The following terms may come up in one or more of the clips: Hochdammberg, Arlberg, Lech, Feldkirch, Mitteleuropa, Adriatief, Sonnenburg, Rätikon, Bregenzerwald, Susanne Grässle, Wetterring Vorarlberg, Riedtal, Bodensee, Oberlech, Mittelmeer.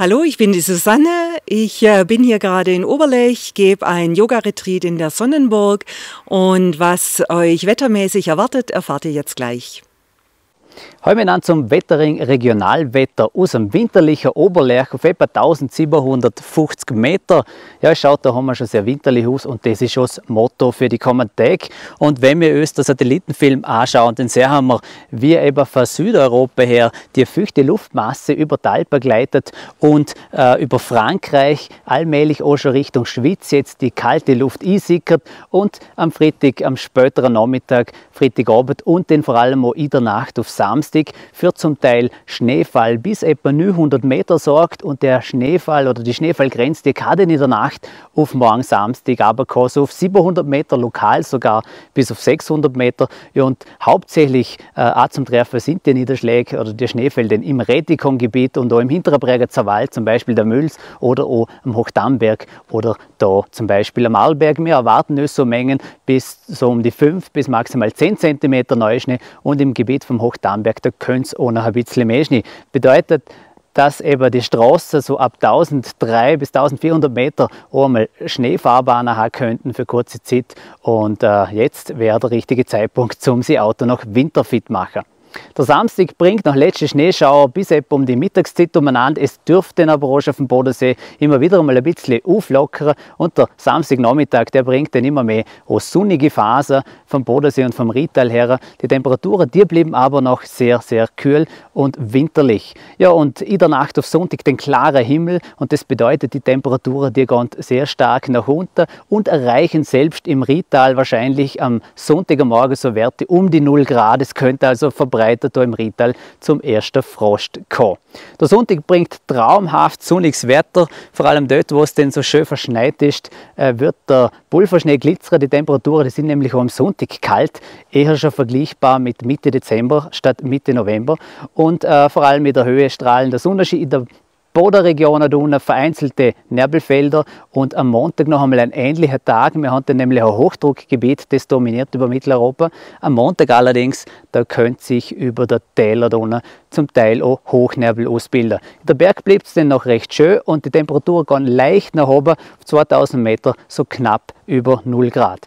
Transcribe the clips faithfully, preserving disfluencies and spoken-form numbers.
Hallo, ich bin die Susanne. Ich äh, bin hier gerade in Oberlech, gebe ein Yoga-Retreat in der Sonnenburg und was euch wettermäßig erwartet, erfahrt ihr jetzt gleich. Heute miteinander zum Wetterring Regionalwetter aus dem winterlichen Oberlech auf etwa tausendsiebenhundertfünfzig Meter. Ja, schaut, da haben wir schon sehr winterlich aus und das ist schon das Motto für die kommenden Tage. Und wenn wir uns den Satellitenfilm anschauen, dann sehen wir, wie eben von Südeuropa her die feuchte Luftmasse über die Alpen gleitet und äh, über Frankreich allmählich auch schon Richtung Schweiz jetzt die kalte Luft einsickert und am Freitag, am späteren Nachmittag, Freitagabend und dann vor allem auch in der Nacht auf Samstag für zum Teil Schneefall bis etwa neunhundert Meter sorgt und der Schneefall oder die Schneefallgrenze, die kann in der Nacht auf morgen Samstag aber so auf siebenhundert Meter, lokal sogar bis auf sechshundert Meter. Ja, und hauptsächlich äh, auch zum Treffen sind die Niederschläge oder die Schneefälle denn im Rätikon-Gebiet und auch im hinteren Bregenzerwald, zum Beispiel der Mülls oder auch am Hochdammberg oder da zum Beispiel am Arlberg. Wir erwarten uns so Mengen bis so um die fünf bis maximal zehn Zentimeter Neuschnee und im Gebiet vom Hochdammberg, da könnte es auch noch ein bisschen mehr Schnee. Bedeutet, dass eben die Straßen so ab tausenddreihundert bis eintausendvierhundert Meter auch einmal Schneefahrbahnen haben könnten für kurze Zeit. Und äh, jetzt wäre der richtige Zeitpunkt, um sie Auto noch winterfit zu machen. Der Samstag bringt noch letzte Schneeschauer bis etwa um die Mittagszeit umeinander. Es dürfte dann aber auch schon auf dem Bodensee immer wieder mal ein bisschen auflockern. Und der Samstagnachmittag, der bringt dann immer mehr auch sonnige Phasen vom Bodensee und vom Riedtal her. Die Temperaturen, die bleiben aber noch sehr, sehr kühl und winterlich. Ja, und in der Nacht auf Sonntag den klaren Himmel. Und das bedeutet, die Temperaturen, die gehen sehr stark nach unten und erreichen selbst im Riedtal wahrscheinlich am Sonntagmorgen so Werte um die null Grad. Es könnte also verbreiten hier im Riedtal zum ersten Frost kommen. Der Sonntag bringt traumhaft sonniges Wetter, vor allem dort, wo es denn so schön verschneit ist, wird der Pulverschnee glitzern. Die Temperaturen, die sind nämlich auch am Sonntag kalt, eher schon vergleichbar mit Mitte Dezember statt Mitte November und äh, vor allem mit der Höhe strahlender Sonnenschein in der Bodenregionen unten, vereinzelte Nebelfelder und am Montag noch einmal ein ähnlicher Tag. Wir haben dann nämlich ein Hochdruckgebiet, das dominiert über Mitteleuropa. Am Montag allerdings, da könnte sich über der Täler unten zum Teil auch Hochnebel ausbilden. In der Berg bleibt es dann noch recht schön und die Temperatur geht leicht nach oben auf zweitausend Meter, so knapp über null Grad.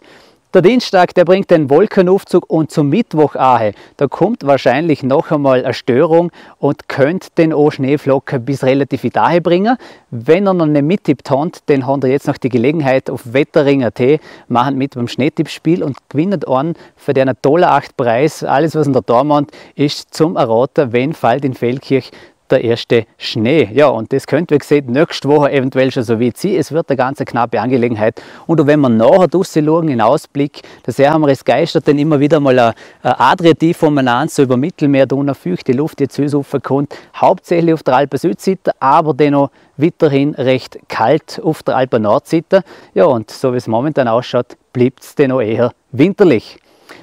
Der Dienstag, der bringt den Wolkenaufzug und zum Mittwoch ahe, da kommt wahrscheinlich noch einmal eine Störung und könnte den auch Schneeflocken bis relativ dahe bringen. Wenn ihr noch nicht mittippt habt, dann habt ihr jetzt noch die Gelegenheit auf Wetterring punkt at, machen mit beim Schneetippspiel und gewinnt einen für den tollen acht Preis. Alles, was in der Tormund ist zum Erraten, wenn fällt in Feldkirch der erste Schnee. Ja, und das könnte, wie gesagt, nächste Woche eventuell schon so weit sein. Es wird eine ganz knappe Angelegenheit. Und wenn wir nachher draussen schauen, in Ausblick, da haben wir es geistert, dann immer wieder mal ein Adriatief voneinander, so über Mittelmeer, da unten feuchte Luft, die zu uns raufkommt, hauptsächlich auf der Alpen-Südseite, aber dennoch weiterhin recht kalt auf der Alpen-Nordseite. Ja, und so wie es momentan ausschaut, bleibt es dennoch eher winterlich.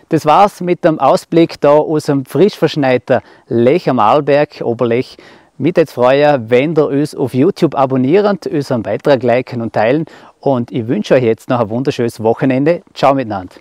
Das war's mit dem Ausblick da aus dem frisch verschneiten Lech am Arlberg, Oberlech. Mich würde es freuen, wenn ihr uns auf YouTube abonniert, unseren Beitrag liken und teilen. Und ich wünsche euch jetzt noch ein wunderschönes Wochenende. Ciao miteinander.